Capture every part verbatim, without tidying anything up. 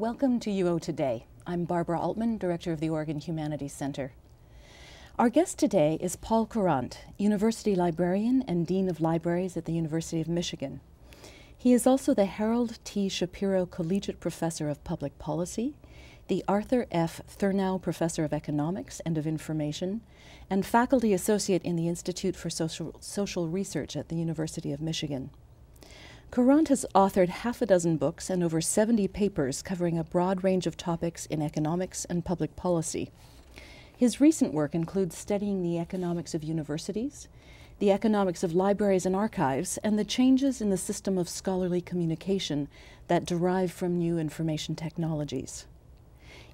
Welcome to U O Today. I'm Barbara Altman, Director of the Oregon Humanities Center. Our guest today is Paul Courant, University Librarian and Dean of Libraries at the University of Michigan. He is also the Harold T. Shapiro Collegiate Professor of Public Policy, the Arthur F. Thurnau Professor of Economics and of Information, and Faculty Associate in the Institute for Social, Social Research at the University of Michigan. Courant has authored half a dozen books and over seventy papers covering a broad range of topics in economics and public policy. His recent work includes studying the economics of universities, the economics of libraries and archives, and the changes in the system of scholarly communication that derive from new information technologies.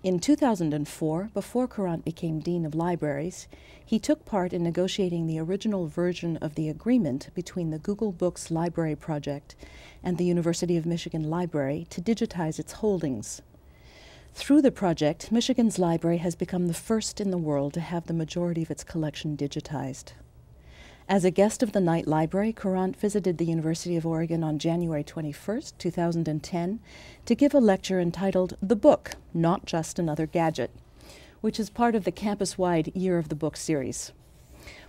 In two thousand four, before Courant became Dean of Libraries, he took part in negotiating the original version of the agreement between the Google Books Library Project and the University of Michigan Library to digitize its holdings. Through the project, Michigan's library has become the first in the world to have the majority of its collection digitized. As a guest of the Knight Library, Courant visited the University of Oregon on January twenty-first, two thousand ten, to give a lecture entitled The Book, Not Just Another Gadget, which is part of the campus-wide Year of the Book series.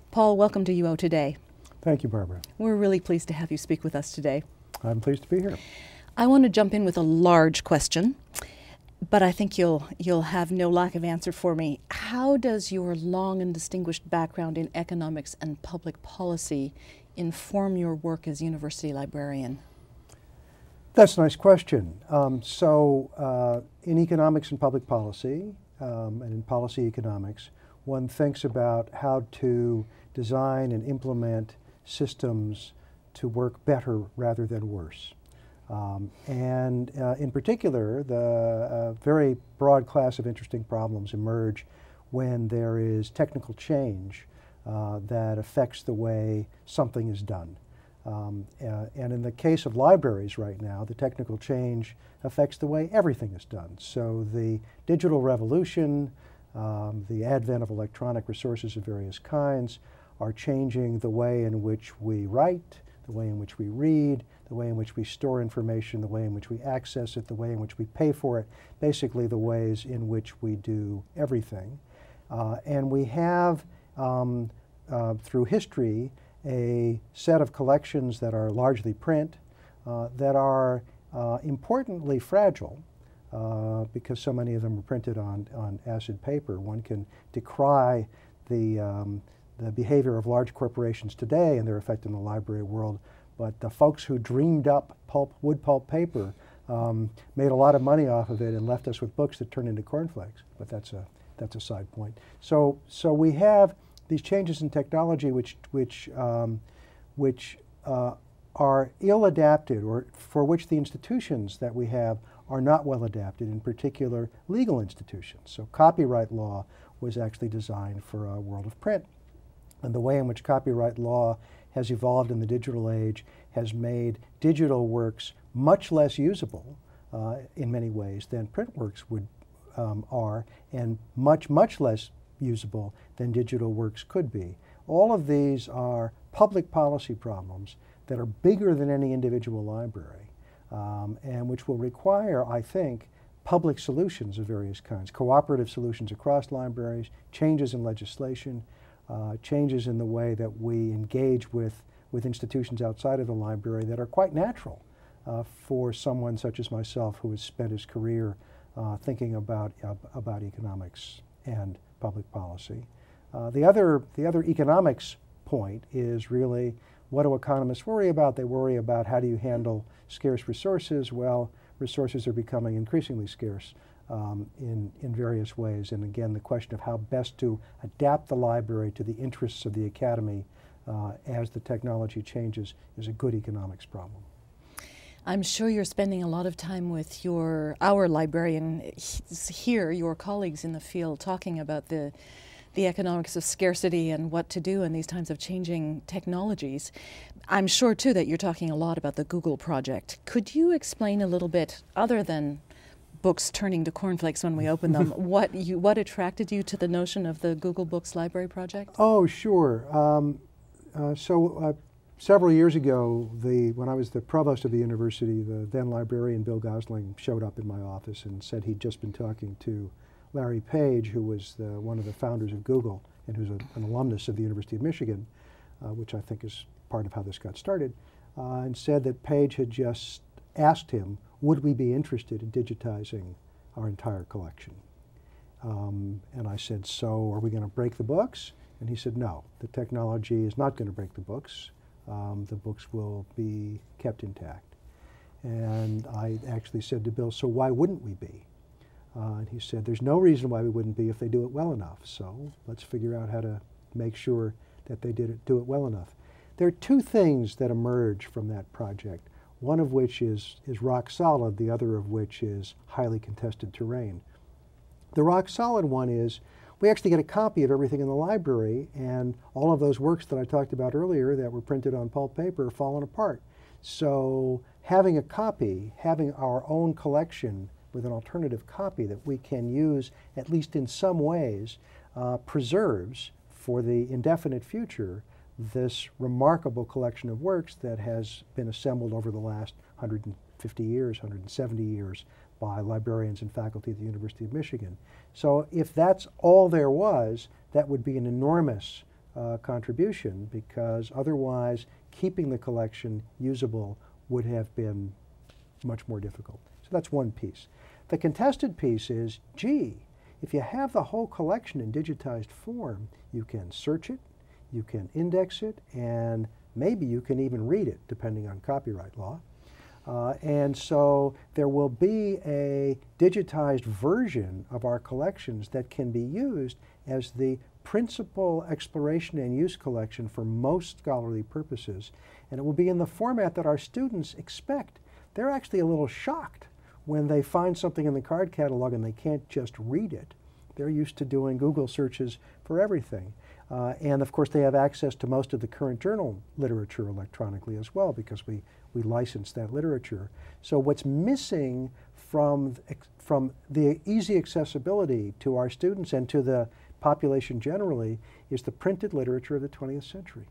Paul, welcome to U O Today. Thank you, Barbara. We're really pleased to have you speak with us today. I'm pleased to be here. I want to jump in with a large question, but I think you'll, you'll have no lack of answer for me. How does your long and distinguished background in economics and public policy inform your work as university librarian? That's a nice question. Um, so uh, in economics and public policy, um, and in policy economics, one thinks about how to design and implement systems to work better rather than worse. Um, and uh, in particular, the uh, very broad class of interesting problems emerge when there is technical change uh, that affects the way something is done. Um, uh, and in the case of libraries right now, the technical change affects the way everything is done. So the digital revolution, um, the advent of electronic resources of various kinds are changing the way in which we write, the way in which we read, the way in which we store information, the way in which we access it, the way in which we pay for it, basically the ways in which we do everything. Uh, and we have, um, uh, through history, a set of collections that are largely print, uh, that are uh, importantly fragile, uh, because so many of them are printed on, on acid paper. One can decry the, um, the behavior of large corporations today and their effect on the library world, but the folks who dreamed up pulp, wood pulp paper um, made a lot of money off of it and left us with books that turned into cornflakes. But that's a, that's a side point. So, so we have these changes in technology which, which, um, which uh, are ill-adapted, or for which the institutions that we have are not well-adapted, in particular legal institutions. So copyright law was actually designed for a world of print. And the way in which copyright law has evolved in the digital age has made digital works much less usable uh, in many ways than print works would um, are, and much, much less usable than digital works could be. All of these are public policy problems that are bigger than any individual library, um, and which will require, I think, public solutions of various kinds, cooperative solutions across libraries, changes in legislation, Uh, changes in the way that we engage with, with institutions outside of the library that are quite natural uh, for someone such as myself who has spent his career uh, thinking about, uh, about economics and public policy. Uh, the other, the other economics point is really, what do economists worry about? They worry about how do you handle scarce resources. Well, resources are becoming increasingly scarce Um, in, in various ways, and again the question of how best to adapt the library to the interests of the academy uh, as the technology changes is a good economics problem. I'm sure you're spending a lot of time with your, our librarian here, your colleagues in the field, talking about the, the economics of scarcity and what to do in these times of changing technologies. I'm sure too that you're talking a lot about the Google project. Could you explain a little bit, other than books turning to cornflakes when we open them, what you what attracted you to the notion of the Google Books Library Project? Oh, sure. Um, uh, so uh, several years ago, the, when I was the provost of the university, the then librarian Bill Gosling showed up in my office and said he'd just been talking to Larry Page, who was the, one of the founders of Google and who's a, an alumnus of the University of Michigan, uh, which I think is part of how this got started, uh, and said that Page had just asked him, would we be interested in digitizing our entire collection? Um, and I said, so are we going to break the books? And he said, no, the technology is not going to break the books. Um, the books will be kept intact. And I actually said to Bill, so why wouldn't we be? Uh, and he said, there's no reason why we wouldn't be if they do it well enough. So let's figure out how to make sure that they did it, do it well enough. There are two things that emerge from that project, one of which is, is rock solid, the other of which is highly contested terrain. The rock solid one is, we actually get a copy of everything in the library, and all of those works that I talked about earlier that were printed on pulp paper are falling apart. So having a copy, having our own collection with an alternative copy that we can use, at least in some ways, uh, preserves for the indefinite future this remarkable collection of works that has been assembled over the last one hundred fifty years, one hundred seventy years, by librarians and faculty at the University of Michigan. So if that's all there was, that would be an enormous uh, contribution, because otherwise keeping the collection usable would have been much more difficult. So that's one piece. The contested piece is, gee, if you have the whole collection in digitized form, you can search it, you can index it, and maybe you can even read it, depending on copyright law. Uh, and so there will be a digitized version of our collections that can be used as the principal exploration and use collection for most scholarly purposes. And it will be in the format that our students expect. They're actually a little shocked when they find something in the card catalog and they can't just read it. They're used to doing Google searches for everything. Uh, and of course, they have access to most of the current journal literature electronically as well, because we, we license that literature. So what's missing from, from the easy accessibility to our students and to the population generally is the printed literature of the twentieth century.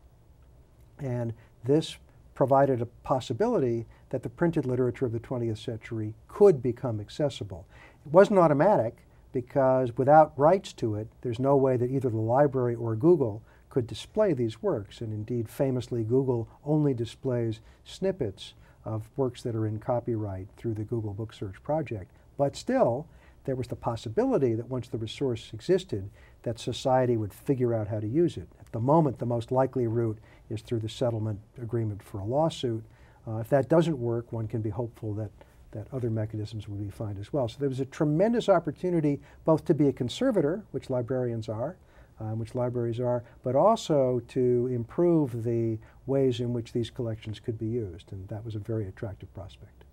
And this provided a possibility that the printed literature of the twentieth century could become accessible. It wasn't automatic, because without rights to it, there's no way that either the library or Google could display these works. And indeed, famously, Google only displays snippets of works that are in copyright through the Google Book Search Project. But still, there was the possibility that once the resource existed, that society would figure out how to use it. At the moment, the most likely route is through the settlement agreement for a lawsuit. Uh, if that doesn't work, one can be hopeful that that other mechanisms would be fine as well. So there was a tremendous opportunity both to be a conservator, which librarians are, um, which libraries are, but also to improve the ways in which these collections could be used. And that was a very attractive prospect.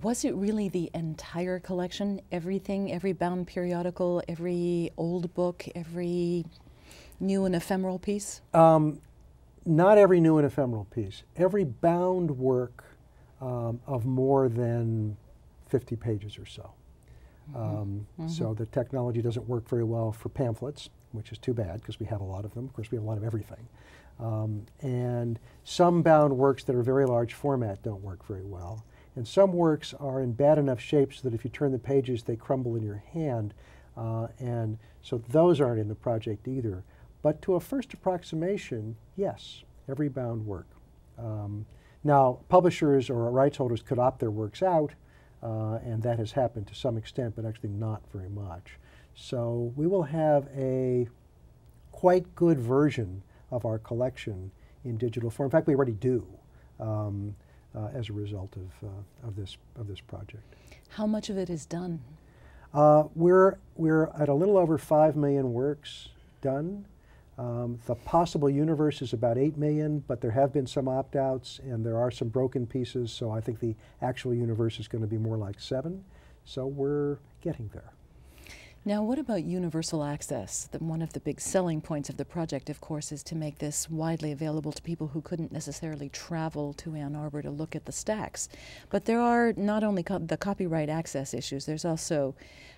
Was it really the entire collection? Everything, every bound periodical, every old book, every new and ephemeral piece? Um, not every new and ephemeral piece. Every bound work Um, of more than fifty pages or so. Mm-hmm. Um, mm-hmm. So the technology doesn't work very well for pamphlets, which is too bad because we have a lot of them. Of course, we have a lot of everything. Um, and some bound works that are very large format don't work very well. And some works are in bad enough shape so that if you turn the pages, they crumble in your hand. Uh, and so those aren't in the project either. But to a first approximation, yes, every bound work. Um, Now, publishers or rights holders could opt their works out, uh, and that has happened to some extent, but actually not very much. So we will have a quite good version of our collection in digital form. In fact, we already do um, uh, as a result of, uh, of, this, of this project. How much of it is done? Uh, we're, we're at a little over five million works done. Um, the possible universe is about eight million, but there have been some opt-outs and there are some broken pieces, so I think the actual universe is going to be more like seven. So we're getting there. Now, what about universal access? The, one of the big selling points of the project, of course, is to make this widely available to people who couldn't necessarily travel to Ann Arbor to look at the stacks. But there are not only co the copyright access issues, there's also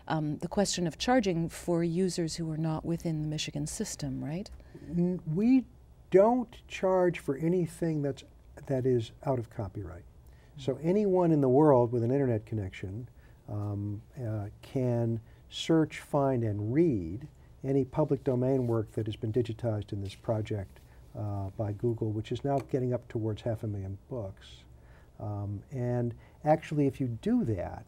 Um, the question of charging for users who are not within the Michigan system, right? We don't charge for anything that's, that is out of copyright. So anyone in the world with an internet connection um, uh, can search, find, and read any public domain work that has been digitized in this project uh, by Google, which is now getting up towards half a million books. Um, and actually, if you do that,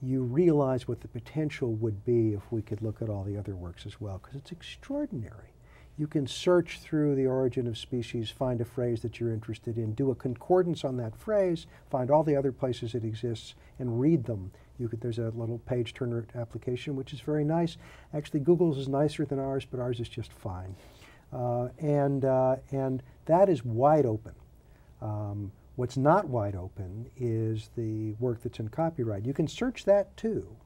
you realize what the potential would be if we could look at all the other works as well, because it's extraordinary. You can search through the Origin of Species, find a phrase that you're interested in, do a concordance on that phrase, find all the other places it exists, and read them. You could, there's a little page turner application, which is very nice. Actually, Google's is nicer than ours, but ours is just fine. Uh, and, uh, and that is wide open. Um, What's not wide open is the work that's in copyright. You can search that too.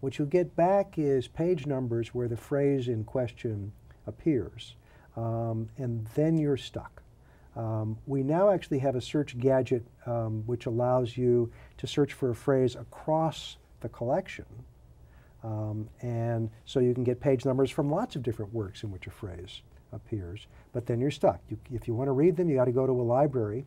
What you'll get back is page numbers where the phrase in question appears, um, and then you're stuck. Um, we now actually have a search gadget um, which allows you to search for a phrase across the collection, um, and so you can get page numbers from lots of different works in which a phrase appears, but then you're stuck. You, if you want to read them, you got to go to a library.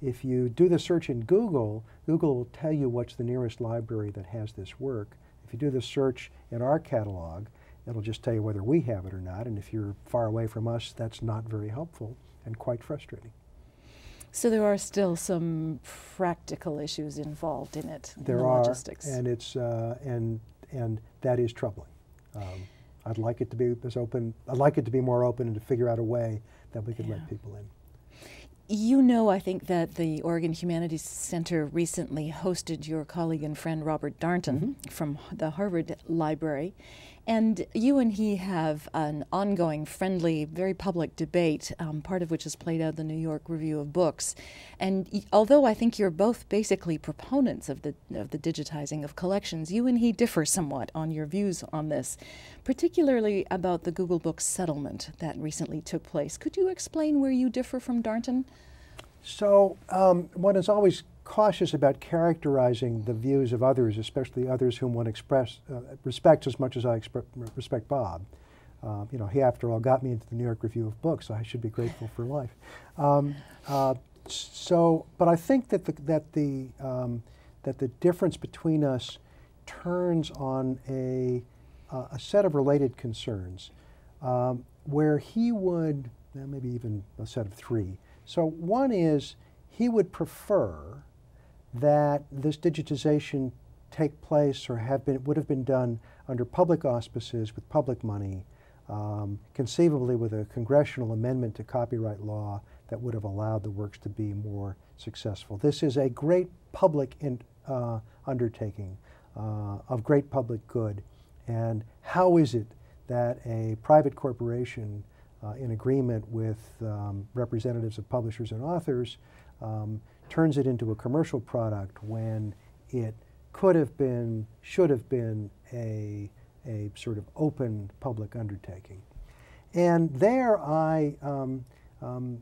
If you do the search in Google, Google will tell you what's the nearest library that has this work. If you do the search in our catalog, it'll just tell you whether we have it or not, and if you're far away from us, that's not very helpful and quite frustrating. So there are still some practical issues involved in it, there in the logistics. There are, and, it's, uh, and, and that is troubling. Um, I'd like it to be as open, I'd like it to be more open and to figure out a way that we could yeah. let people in. You know, I think that the Oregon Humanities Center recently hosted your colleague and friend Robert Darnton mm-hmm. from the Harvard Library, and you and he have an ongoing, friendly, very public debate, um, part of which is played out in the New York Review of Books. And although I think you're both basically proponents of the, of the digitizing of collections, you and he differ somewhat on your views on this, particularly about the Google Books settlement that recently took place. Could you explain where you differ from Darnton? So um, one is always cautious about characterizing the views of others, especially others whom one express, uh, respects as much as I respect Bob. Uh, you know, he, after all, got me into the New York Review of Books, so I should be grateful for life. Um, uh, so, but I think that the, that, the, um, that the difference between us turns on a, uh, a set of related concerns, um, where he would, uh, maybe even a set of three. So one is he would prefer that this digitization take place or have been, would have been done under public auspices with public money, um, conceivably with a congressional amendment to copyright law that would have allowed the works to be more successful. This is a great public in, uh, undertaking uh, of great public good. And how is it that a private corporation Uh, in agreement with um, representatives of publishers and authors, um, turns it into a commercial product when it could have been, should have been a, a sort of open public undertaking? And there I um, um,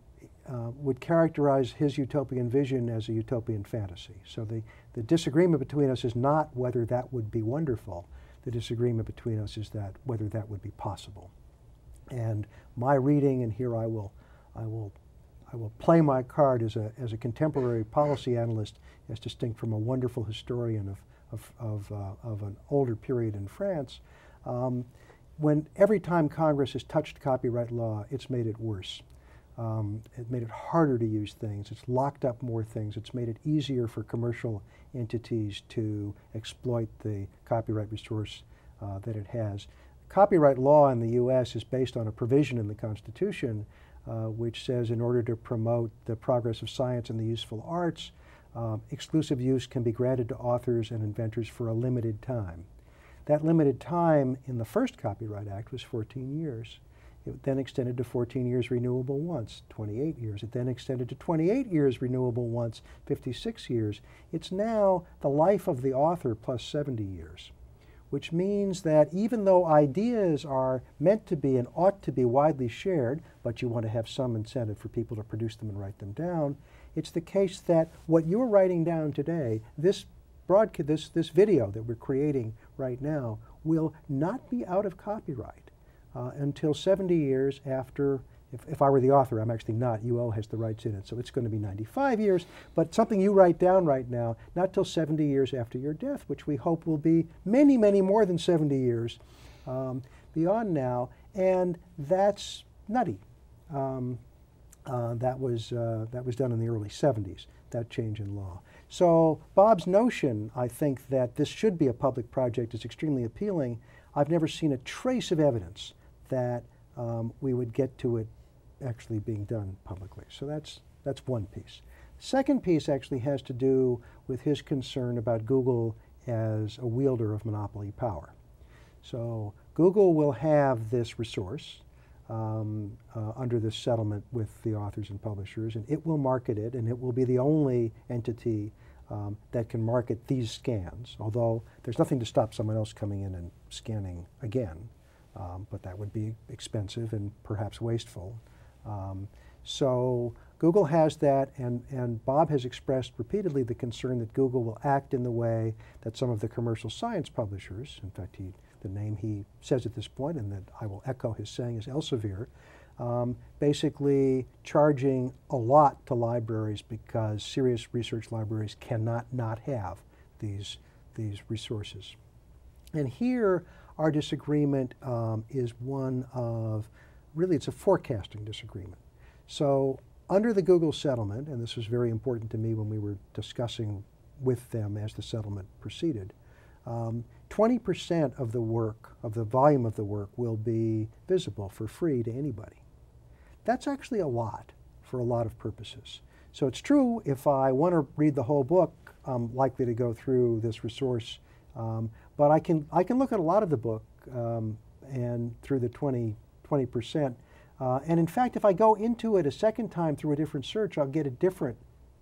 uh, would characterize his utopian vision as a utopian fantasy. So the, the disagreement between us is not whether that would be wonderful. The disagreement between us is that whether that would be possible. And my reading, and here I will, I will, I will play my card as a as a contemporary policy analyst, as distinct from a wonderful historian of of of, uh, of an older period in France. Um, when every time Congress has touched copyright law, it's made it worse. Um, it made it harder to use things. It's locked up more things. It's made it easier for commercial entities to exploit the copyright resource uh, that it has. Copyright law in the U S is based on a provision in the Constitution uh, which says in order to promote the progress of science and the useful arts, um, exclusive use can be granted to authors and inventors for a limited time. That limited time in the first Copyright Act was fourteen years. It then extended to fourteen years renewable once, twenty-eight years. It then extended to twenty-eight years renewable once, fifty-six years. It's now the life of the author plus seventy years. Which means that even though ideas are meant to be and ought to be widely shared, but you want to have some incentive for people to produce them and write them down, it's the case that what you're writing down today, this broadcast, this, this video that we're creating right now, will not be out of copyright uh, until seventy years after If, if I were the author, I'm actually not. U O has the rights in it. So it's going to be ninety-five years. But something you write down right now, not till seventy years after your death, which we hope will be many, many more than seventy years um, beyond now. And that's nutty. Um, uh, that was, uh, that was done in the early seventies, that change in law. So Bob's notion, I think, that this should be a public project is extremely appealing. I've never seen a trace of evidence that um, we would get to it actually being done publicly. So that's, that's one piece. Second piece actually has to do with his concern about Google as a wielder of monopoly power. So Google will have this resource um, uh, under this settlement with the authors and publishers, and it will market it, and it will be the only entity um, that can market these scans, although there's nothing to stop someone else coming in and scanning again. Um, but that would be expensive and perhaps wasteful. Um, so Google has that, and, and Bob has expressed repeatedly the concern that Google will act in the way that some of the commercial science publishers, in fact, he, the name he says at this point, and that I will echo his saying, is Elsevier, um, basically charging a lot to libraries because serious research libraries cannot not have these, these resources. And here, our disagreement um, is one of, really it's a forecasting disagreement. So under the Google settlement, and this was very important to me when we were discussing with them as the settlement proceeded, um, twenty percent of the work, of the volume of the work, will be visible for free to anybody. That's actually a lot for a lot of purposes. So it's true, if I want to read the whole book, I'm likely to go through this resource. Um, But I can, I can look at a lot of the book um, and through the twenty percent. Uh, and in fact, if I go into it a second time through a different search, I'll get a different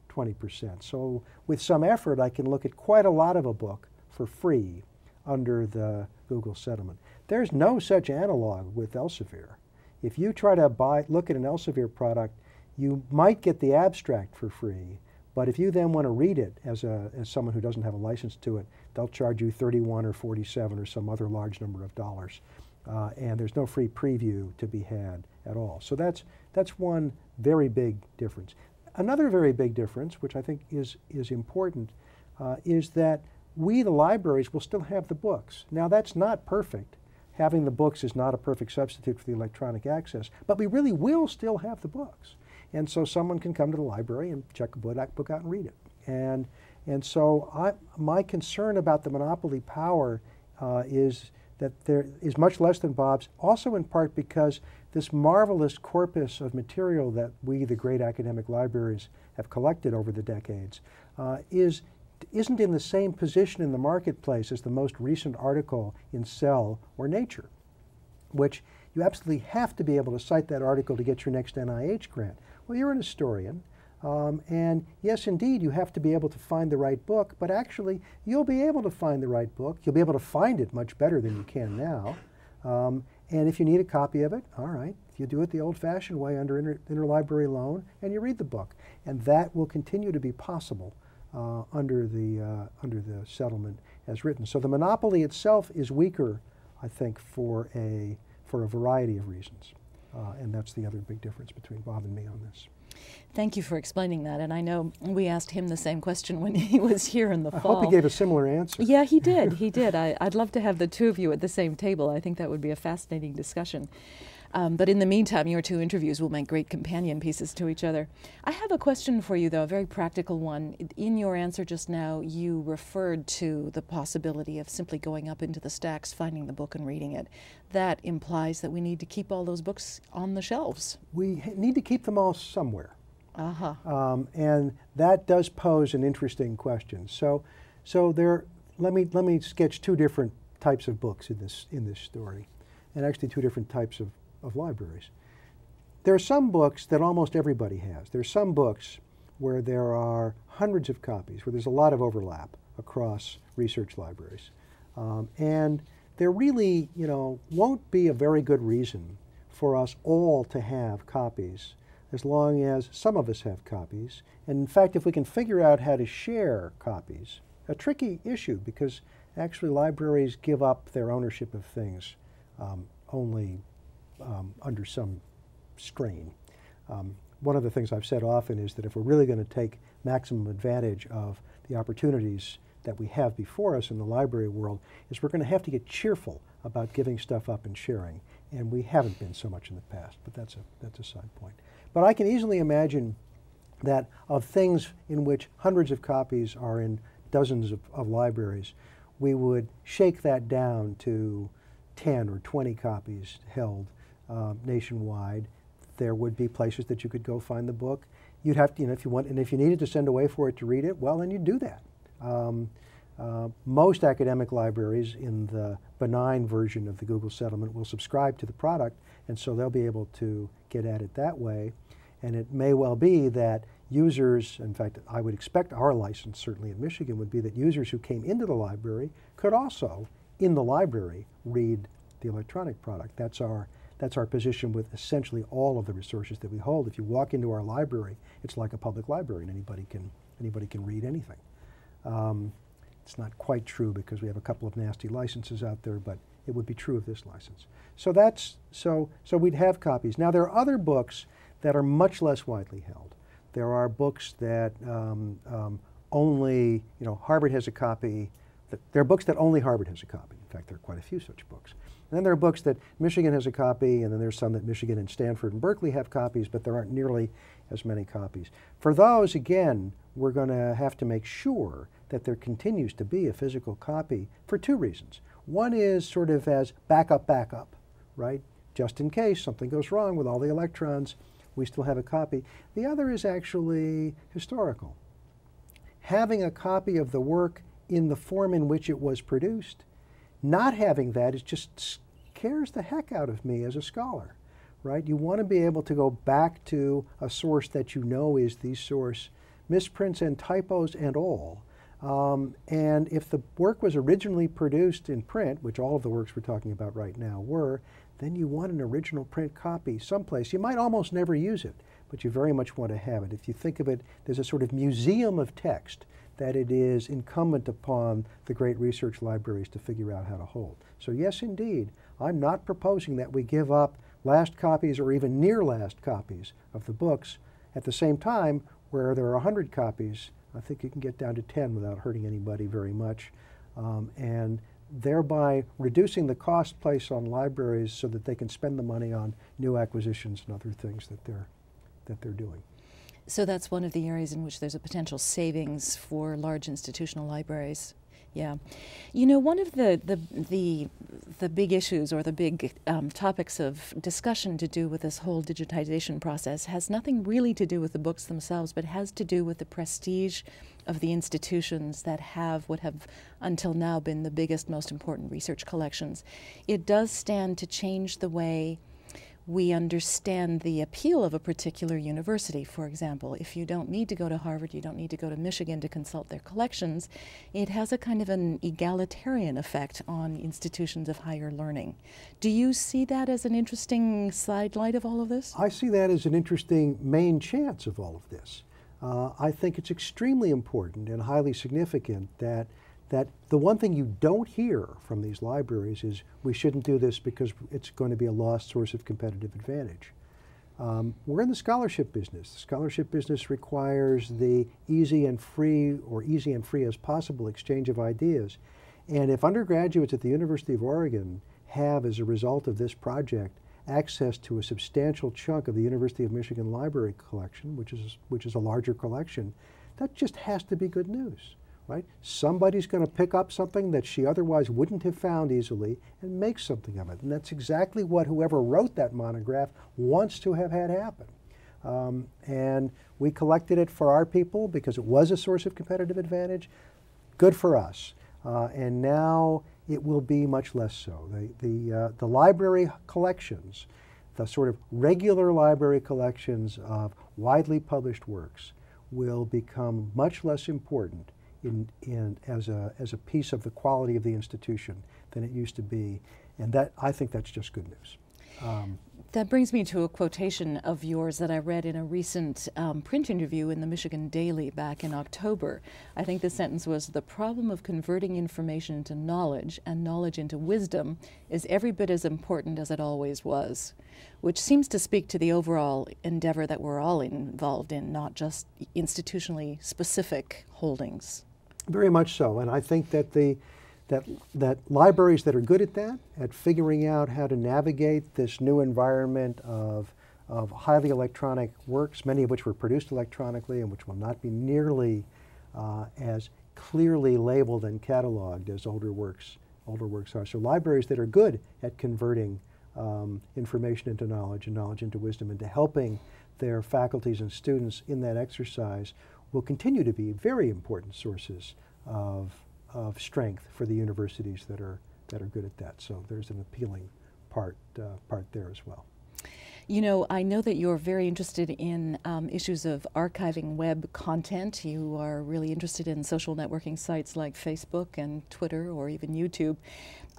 twenty percent. So with some effort, I can look at quite a lot of a book for free under the Google settlement. There's no such analog with Elsevier. If you try to buy, look at an Elsevier product, you might get the abstract for free. But if you then want to read it as, a, as someone who doesn't have a license to it, they'll charge you thirty-one or forty-seven or some other large number of dollars. Uh, and there's no free preview to be had at all. So that's, that's one very big difference. Another very big difference, which I think is, is important, uh, is that we, the libraries, will still have the books. Now, that's not perfect. Having the books is not a perfect substitute for the electronic access, but we really will still have the books. And so someone can come to the library and check a book out and read it. And, and so I, my concern about the monopoly power uh, is that there is much less than Bob's, also in part because this marvelous corpus of material that we, the great academic libraries, have collected over the decades, uh, is, isn't in the same position in the marketplace as the most recent article in Cell or Nature, which you absolutely have to be able to cite that article to get your next N I H grant. Well, you're an historian, um, and yes, indeed, you have to be able to find the right book, but actually, you'll be able to find the right book. You'll be able to find it much better than you can now, um, and if you need a copy of it, all right, you do it the old-fashioned way under inter interlibrary loan, and you read the book, and that will continue to be possible uh, under, the, uh, under the settlement as written. So the monopoly itself is weaker, I think, for a, for a variety of reasons. Uh, and that's the other big difference between Bob and me on this. Thank you for explaining that. And I know we asked him the same question when he was here in the I fall. I hope he gave a similar answer. Yeah, he did. He did. I, I'd love to have the two of you at the same table. I think that would be a fascinating discussion. Um, but in the meantime, your two interviews will make great companion pieces to each other. I have a question for you, though, a very practical one. In your answer just now, you referred to the possibility of simply going up into the stacks, finding the book, and reading it. That implies that we need to keep all those books on the shelves. We need to keep them all somewhere. Uh-huh. Um, and that does pose an interesting question. So, so there, let me, let me sketch two different types of books in this, in this story, and actually two different types of of libraries. There are some books that almost everybody has. There are some books where there are hundreds of copies, where there's a lot of overlap across research libraries. Um, and there really, you know, won't be a very good reason for us all to have copies as long as some of us have copies. And in fact, if we can figure out how to share copies, a tricky issue because actually libraries give up their ownership of things um, only Um, under some strain. Um, one of the things I've said often is that if we're really going to take maximum advantage of the opportunities that we have before us in the library world, is we're going to have to get cheerful about giving stuff up and sharing. And we haven't been so much in the past, but that's a, that's a side point. But I can easily imagine that of things in which hundreds of copies are in dozens of, of libraries, we would shake that down to ten or twenty copies held uh, nationwide. There would be places that you could go find the book. You'd have to, you know, if you want, and if you needed to send away for it to read it, well, then you'd do that. Um, uh, most academic libraries in the benign version of the Google settlement will subscribe to the product, and so they'll be able to get at it that way. And it may well be that users, in fact, I would expect our license, certainly in Michigan, would be that users who came into the library could also, in the library, read the electronic product. That's our, that's our position with essentially all of the resources that we hold. If you walk into our library, it's like a public library, and anybody can, anybody can read anything. Um, it's not quite true because we have a couple of nasty licenses out there, but it would be true of this license. So that's, so, so we'd have copies. Now, there are other books that are much less widely held. There are books that um, um, only, you know, Harvard has a copy. That, there are books that only Harvard has a copy. In fact, there are quite a few such books. And then there are books that Michigan has a copy, and then there's some that Michigan and Stanford and Berkeley have copies, but there aren't nearly as many copies. For those, again, we're going to have to make sure that there continues to be a physical copy for two reasons. One is sort of as backup, backup, right? Just in case something goes wrong with all the electrons, we still have a copy. The other is actually historical. Having a copy of the work in the form in which it was produced, not having that, it just scares the heck out of me as a scholar, right? You want to be able to go back to a source that you know is the source, misprints and typos and all. Um, and if the work was originally produced in print, which all of the works we're talking about right now were, then you want an original print copy someplace. You might almost never use it, but you very much want to have it. If you think of it, there's a sort of museum of text that it is incumbent upon the great research libraries to figure out how to hold. So yes, indeed, I'm not proposing that we give up last copies or even near last copies of the books. At the same time, where there are one hundred copies, I think you can get down to ten without hurting anybody very much. Um, and thereby reducing the cost placed on libraries so that they can spend the money on new acquisitions and other things that they're, that they're doing. So that's one of the areas in which there's a potential savings for large institutional libraries. Yeah. You know, one of the, the, the, the big issues or the big um, topics of discussion to do with this whole digitization process has nothing really to do with the books themselves, but has to do with the prestige of the institutions that have what have until now been the biggest, most important research collections. It does stand to change the way we understand the appeal of a particular university, for example. If you don't need to go to Harvard, you don't need to go to Michigan to consult their collections, it has a kind of an egalitarian effect on institutions of higher learning. Do you see that as an interesting sidelight of all of this? I see that as an interesting main chance of all of this. Uh, I think it's extremely important and highly significant that that the one thing you don't hear from these libraries is we shouldn't do this because it's going to be a lost source of competitive advantage. Um, we're in the scholarship business. The scholarship business requires the easy and free, or easy and free as possible, exchange of ideas. And if undergraduates at the University of Oregon have, as a result of this project, access to a substantial chunk of the University of Michigan library collection, which is, which is a larger collection, that just has to be good news. Right? Somebody's going to pick up something that she otherwise wouldn't have found easily and make something of it. And that's exactly what whoever wrote that monograph wants to have had happen. Um, and we collected it for our people because it was a source of competitive advantage. Good for us. Uh, and now it will be much less so. The, the, uh, the library collections, the sort of regular library collections of widely published works, will become much less important In, in, as, a, as a piece of the quality of the institution than it used to be. And that, I think that's just good news. Um, That brings me to a quotation of yours that I read in a recent um, print interview in the Michigan Daily back in October. I think the sentence was, "The problem of converting information into knowledge and knowledge into wisdom is every bit as important as it always was," which seems to speak to the overall endeavor that we're all involved in, not just institutionally specific holdings. Very much so, and I think that the That, that libraries that are good at that, at figuring out how to navigate this new environment of, of highly electronic works, many of which were produced electronically and which will not be nearly uh, as clearly labeled and cataloged as older works, older works are. So libraries that are good at converting um, information into knowledge and knowledge into wisdom, into helping their faculties and students in that exercise, will continue to be very important sources of of strength for the universities that are that are good at that. So there's an appealing part uh, part there as well. You know, I know that you're very interested in um, issues of archiving web content. You are really interested in social networking sites like Facebook and Twitter or even YouTube.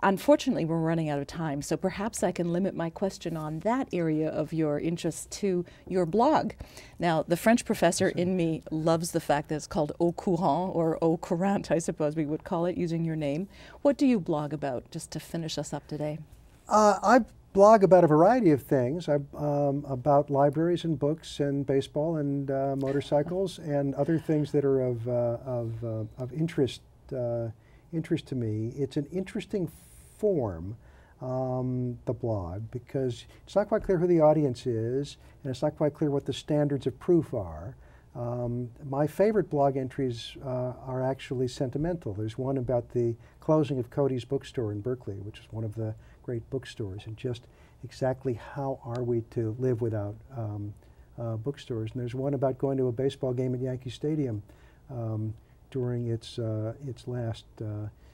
Unfortunately, we're running out of time, so perhaps I can limit my question on that area of your interest to your blog. Now, the French professor in me loves the fact that it's called Au Courant, or Au Courant, I suppose we would call it, using your name. What do you blog about, just to finish us up today? Uh, I've blog about a variety of things, I, um, about libraries and books and baseball and uh, motorcycles and other things that are of, uh, of, uh, of interest, uh, interest to me. It's an interesting form, um, the blog, because it's not quite clear who the audience is and it's not quite clear what the standards of proof are. Um, my favorite blog entries uh, are actually sentimental. There's one about the closing of Cody's Bookstore in Berkeley, which is one of the great bookstores, and just exactly how are we to live without um, uh, bookstores. And there's one about going to a baseball game at Yankee Stadium um, during its, uh, its last uh,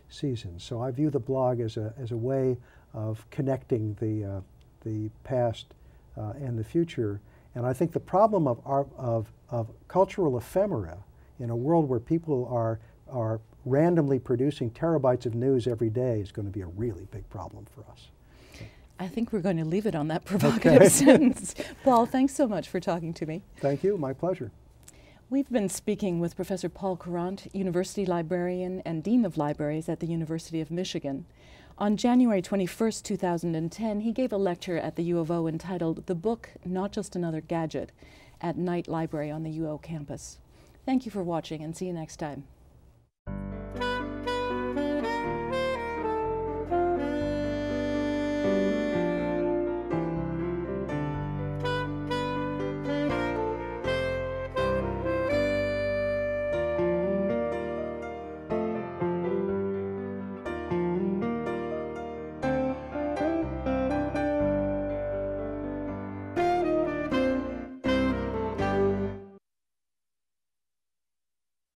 season. So I view the blog as a, as a way of connecting the, uh, the past uh, and the future. And I think the problem of, our, of, of cultural ephemera in a world where people are, are randomly producing terabytes of news every day is going to be a really big problem for us. So. I think we're going to leave it on that provocative okay. sentence. Paul, thanks so much for talking to me. Thank you. My pleasure. We've been speaking with Professor Paul Courant, University Librarian and Dean of Libraries at the University of Michigan. On January twenty-first, two thousand ten, he gave a lecture at the U of O entitled "The Book, Not Just Another Gadget" at Knight Library on the U O campus. Thank you for watching and see you next time.